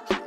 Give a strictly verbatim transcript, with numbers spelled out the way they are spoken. Christ.